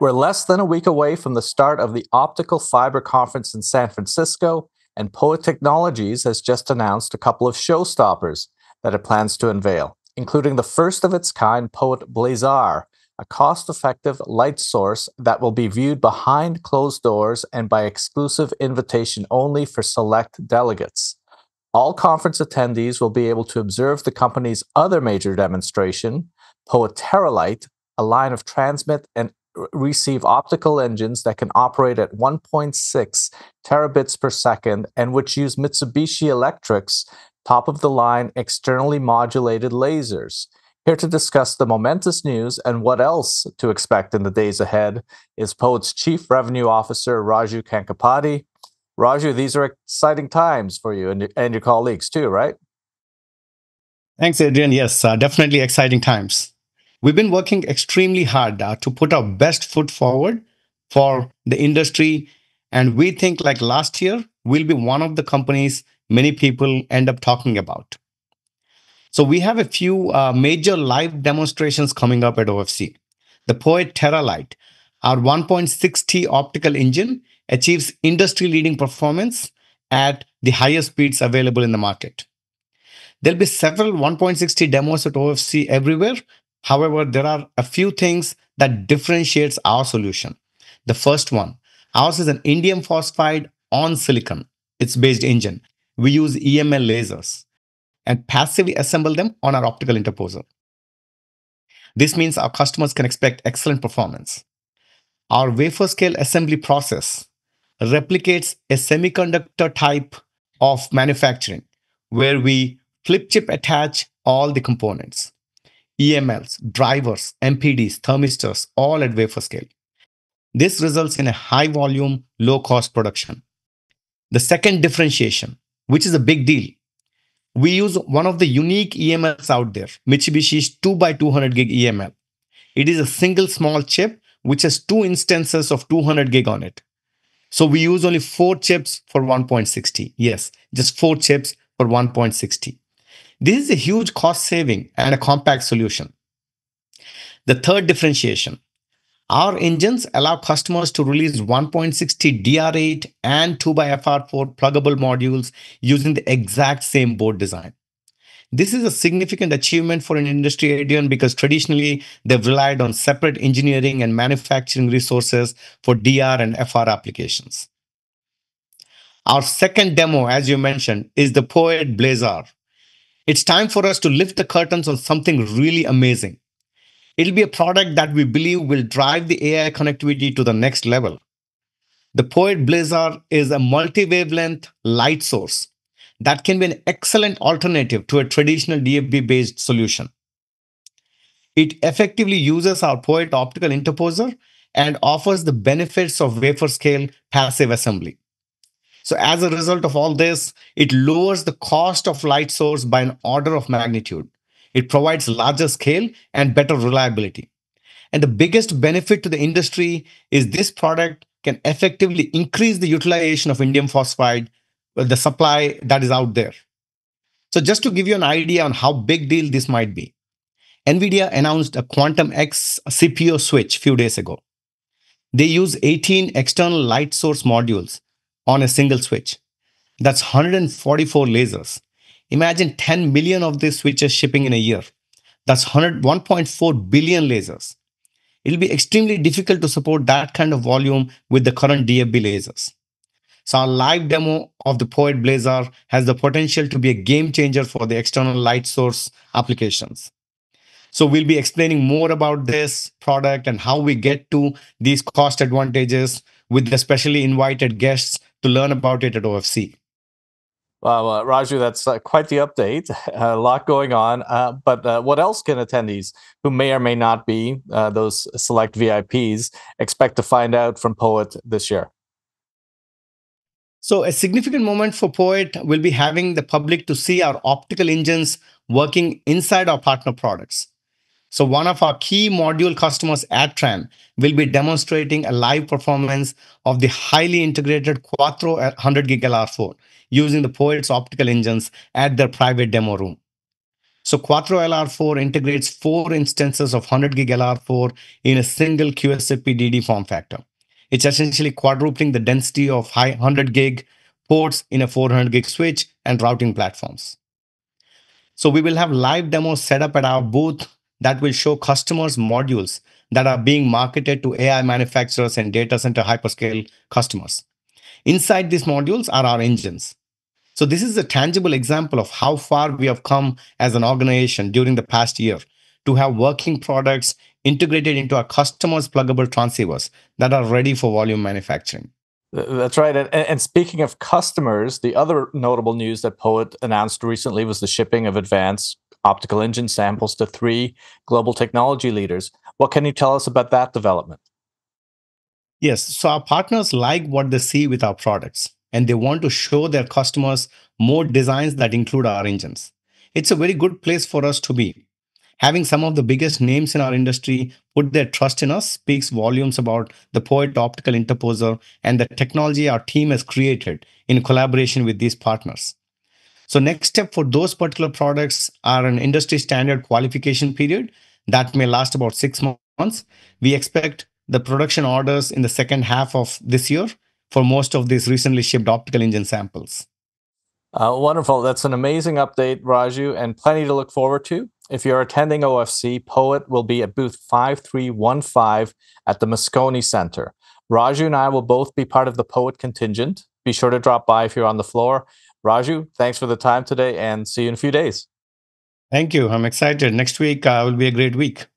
We're less than a week away from the start of the Optical Fiber Conference in San Francisco, and Poet Technologies has just announced a couple of showstoppers that it plans to unveil, including the first of its kind Poet Blazar, a cost-effective light source that will be viewed behind closed doors and by exclusive invitation only for select delegates. All conference attendees will be able to observe the company's other major demonstration, Poet Teralight, a line of transmit and receive optical engines that can operate at 1.6 terabits per second and which use Mitsubishi Electric's top-of-the-line externally modulated lasers. Here to discuss the momentous news and what else to expect in the days ahead is Poet's Chief Revenue Officer, Raju Kankapati. Raju, these are exciting times for you and your colleagues too, right? Thanks, Adrian. Yes, definitely exciting times. We've been working extremely hard to put our best foot forward for the industry. And we think, like last year, we'll be one of the companies many people end up talking about. So we have a few major live demonstrations coming up at OFC. The Poet Teralight, our 1.6T optical engine, achieves industry-leading performance at the highest speeds available in the market. There'll be several 1.6T demos at OFC everywhere. However, there are a few things that differentiates our solution. The first one, ours is an indium phosphide on silicon. It's based engine. We use EML lasers and passively assemble them on our optical interposer. This means our customers can expect excellent performance. Our wafer scale assembly process replicates a semiconductor type of manufacturing where we flip chip attach all the components. EMLs, drivers, MPDs, thermistors, all at wafer scale. This results in a high volume, low cost production. The second differentiation, which is a big deal, we use one of the unique EMLs out there, Mitsubishi's 2x200 gig EML. It is a single small chip which has two instances of 200 gig on it. So we use only 4 chips for 1.6T. Yes, just 4 chips for 1.6T. This is a huge cost saving and a compact solution. The third differentiation. Our engines allow customers to release 1.6T DR8 and 2xFR4 pluggable modules using the exact same board design. This is a significant achievement for an industry, Adrian, because traditionally they've relied on separate engineering and manufacturing resources for DR and FR applications. Our second demo, as you mentioned, is the Poet Blazar. It's time for us to lift the curtains on something really amazing. It'll be a product that we believe will drive the AI connectivity to the next level. The Poet Blazar is a multi-wavelength light source that can be an excellent alternative to a traditional DFB-based solution. It effectively uses our Poet optical interposer and offers the benefits of wafer-scale passive assembly. So as a result of all this, it lowers the cost of light source by an order of magnitude. It provides larger scale and better reliability. And the biggest benefit to the industry is this product can effectively increase the utilization of indium phosphide, the supply that is out there. So just to give you an idea on how big deal this might be, Nvidia announced a Quantum X CPO switch a few days ago. They use 18 external light source modules on a single switch. That's 144 lasers. Imagine 10 million of these switches shipping in a year. That's 1.4 billion lasers. It'll be extremely difficult to support that kind of volume with the current DFB lasers. So our live demo of the Poet Blazar has the potential to be a game changer for the external light source applications. So we'll be explaining more about this product and how we get to these cost advantages with the specially invited guests to learn about it at OFC. Well, Raju, that's quite the update. A lot going on. But what else can attendees, who may or may not be those select VIPs, expect to find out from Poet this year? So a significant moment for Poet will be having the public to see our optical engines working inside our partner products. So one of our key module customers, Adtran, will be demonstrating a live performance of the highly integrated Quattro 100 gig LR4 using the Poet's optical engines at their private demo room. So Quattro LR4 integrates 4 instances of 100 gig LR4 in a single QSFP-DD form factor. It's essentially quadrupling the density of 100 gig ports in a 400 gig switch and routing platforms. So we will have live demos set up at our booth that will show customers modules that are being marketed to AI manufacturers and data center hyperscale customers. Inside these modules are our engines. So this is a tangible example of how far we have come as an organization during the past year to have working products integrated into our customers' pluggable transceivers that are ready for volume manufacturing. That's right. And speaking of customers, the other notable news that Poet announced recently was the shipping of advanced optical engine samples to 3 global technology leaders. What can you tell us about that development? Yes, so our partners like what they see with our products, and they want to show their customers more designs that include our engines. It's a very good place for us to be. Having some of the biggest names in our industry put their trust in us speaks volumes about the Poet optical interposer and the technology our team has created in collaboration with these partners. So next step for those particular products are an industry standard qualification period that may last about 6 months. We expect the production orders in the second half of this year for most of these recently shipped optical engine samples. Wonderful. That's an amazing update, Raju, and plenty to look forward to. If you're attending OFC, Poet will be at booth 5315 at the Moscone Center. Raju and I will both be part of the Poet contingent. Be sure to drop by if you're on the floor. Raju, thanks for the time today and see you in a few days. Thank you. I'm excited. Next week will be a great week.